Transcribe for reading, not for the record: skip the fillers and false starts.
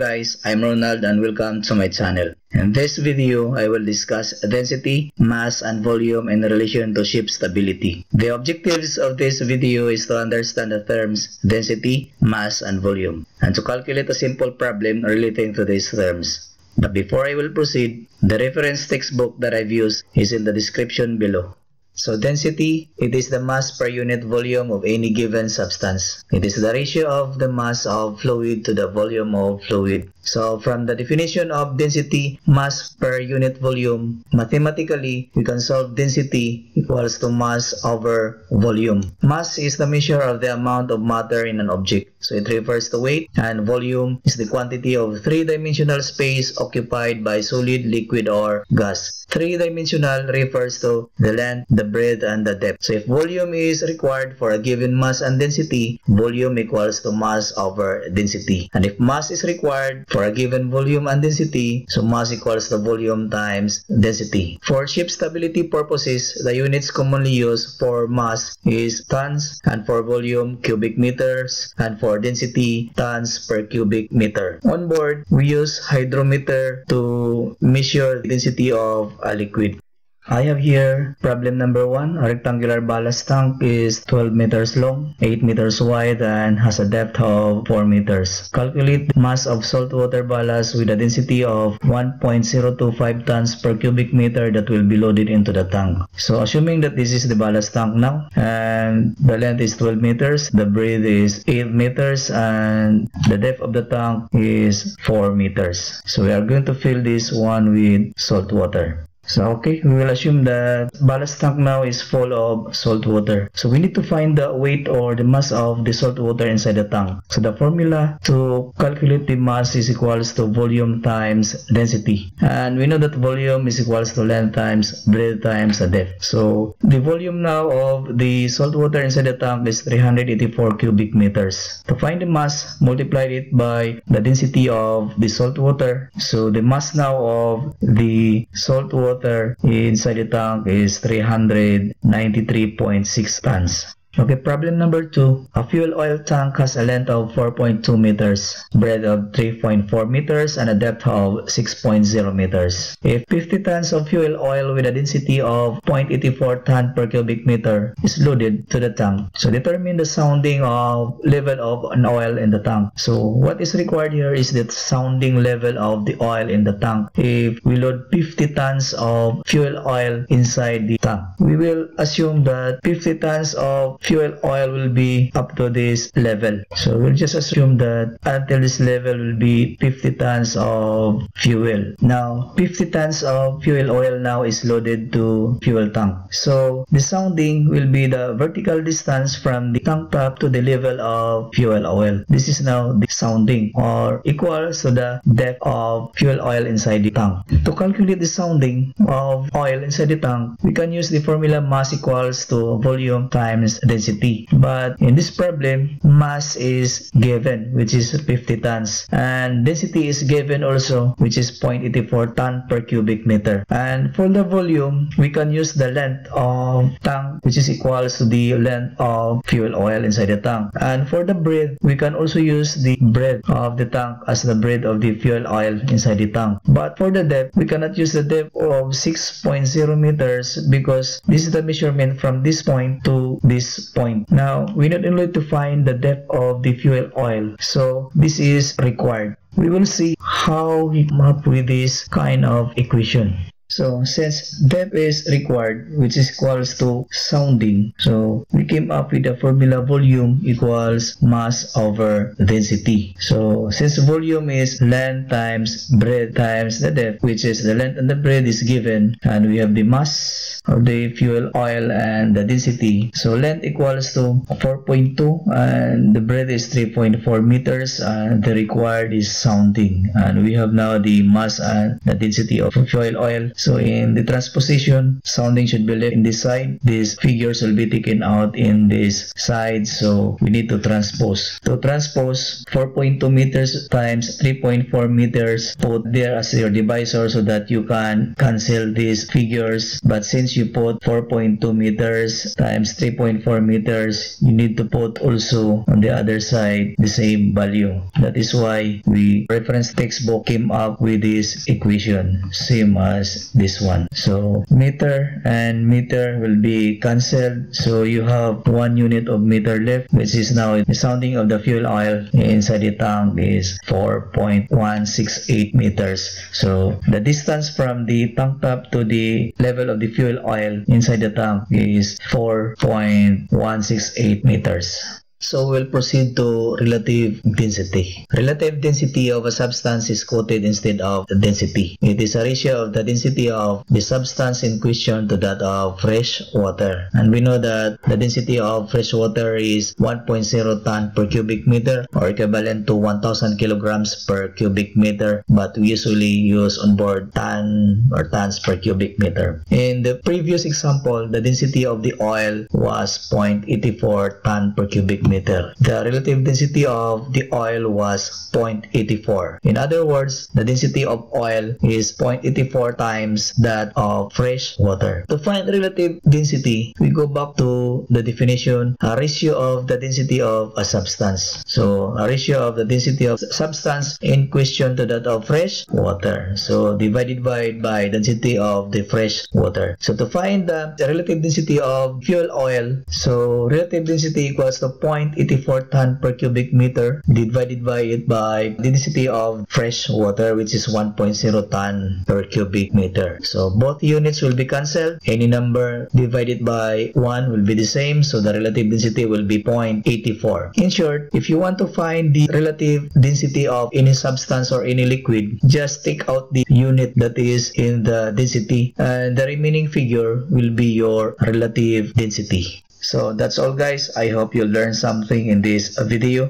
guys, I'm Ronald and welcome to my channel. In this video, I will discuss density, mass, and volume in relation to ship stability. The objectives of this video is to understand the terms density, mass, and volume, and to calculate a simple problem relating to these terms. But before I will proceed, the reference textbook that I've used is in the description below. So density, it is the mass per unit volume of any given substance. It is the ratio of the mass of fluid to the volume of fluid. So from the definition of density, mass per unit volume, mathematically, we can solve density equals to mass over volume. Mass is the measure of the amount of matter in an object. So it refers to weight, and volume is the quantity of three-dimensional space occupied by solid, liquid, or gas. Three-dimensional refers to the length, the breadth, and the depth. So if volume is required for a given mass and density, volume equals to mass over density. And if mass is required for a given volume and density, so mass equals to volume times density. For ship stability purposes, the units commonly used for mass is tons, and for volume, cubic meters, and for density, tons per cubic meter. On board, we use hydrometer to measure the density of a liquid. I have here problem number 1. A rectangular ballast tank is 12 meters long, 8 meters wide, and has a depth of 4 meters. Calculate the mass of saltwater ballast with a density of 1.025 tons per cubic meter that will be loaded into the tank. So assuming that this is the ballast tank now, and the length is 12 meters, the breadth is 8 meters, and the depth of the tank is 4 meters. So we are going to fill this one with salt water. So okay, we will assume that ballast tank now is full of salt water. So we need to find the weight or the mass of the salt water inside the tank. So the formula to calculate the mass is equals to volume times density. And we know that volume is equals to length times breadth times the depth. So the volume now of the salt water inside the tank is 384 cubic meters. To find the mass, multiply it by the density of the salt water. So the mass now of the salt water inside the tank is 393.6 tons. Okay, problem number 2. A fuel oil tank has a length of 4.2 meters, breadth of 3.4 meters, and a depth of 6.0 meters. If 50 tons of fuel oil with a density of 0.84 ton per cubic meter is loaded to the tank, so determine the sounding of level of an oil in the tank. So what is required here is the sounding level of the oil in the tank. If we load 50 tons of fuel oil inside the tank, we will assume that 50 tons of fuel oil will be up to this level. So we'll just assume that until this level will be 50 tons of fuel. Now 50 tons of fuel oil now is loaded to fuel tank. So the sounding will be the vertical distance from the tank top to the level of fuel oil. This is now the sounding, or equals to the depth of fuel oil inside the tank. To calculate the sounding of oil inside the tank, we can use the formula mass equals to volume times density. But in this problem, mass is given, which is 50 tons, and density is given also, which is 0.84 ton per cubic meter. And for the volume, we can use the length of tank, which is equals to the length of fuel oil inside the tank. And for the breadth, we can also use the breadth of the tank as the breadth of the fuel oil inside the tank. But for the depth, we cannot use the depth of 6.0 meters because this is the measurement from this point to this point. Now, we need only to find the depth of the fuel oil. So this is required. We will see how we come up with this kind of equation. So since depth is required, which is equals to sounding, so we came up with the formula volume equals mass over density. So since volume is length times breadth times the depth, which is the length and the breadth is given, and we have the mass of the fuel oil and the density. So length equals to 4.2 and the breadth is 3.4 meters, and the required is sounding. And we have now the mass and the density of fuel oil. So in the transposition, sounding should be left in this side. These figures will be taken out in this side. So we need to transpose. To transpose 4.2 meters times 3.4 meters, put there as your divisor so that you can cancel these figures. But since you put 4.2 meters times 3.4 meters, you need to put also on the other side the same value. That is why we reference textbook came up with this equation, same as this one. So meter and meter will be cancelled. So you have 1 unit of meter left, which is now the sounding of the fuel oil inside the tank is 4.168 meters. So the distance from the tank top to the level of the fuel oil inside the tank is 4.168 meters. So we'll proceed to relative density. Relative density of a substance is quoted instead of the density. It is a ratio of the density of the substance in question to that of fresh water. And we know that the density of fresh water is 1.0 ton per cubic meter or equivalent to 1,000 kilograms per cubic meter. But we usually use on board ton or tons per cubic meter. In the previous example, the density of the oil was 0.84 ton per cubic meter. The relative density of the oil was 0.84. In other words, the density of oil is 0.84 times that of fresh water. To find relative density, we go back to the definition, a ratio of the density of a substance. So, a ratio of the density of substance in question to that of fresh water. So, divided by density of the fresh water. So, to find the relative density of fuel oil, so relative density equals to 0.84 ton per cubic meter divided by it by the density of fresh water, which is 1.0 ton per cubic meter. So both units will be cancelled. Any number divided by 1 will be the same, so the relative density will be 0.84. In short, if you want to find the relative density of any substance or any liquid, just take out the unit that is in the density and the remaining figure will be your relative density. So that's all guys, I hope you learned something in this video.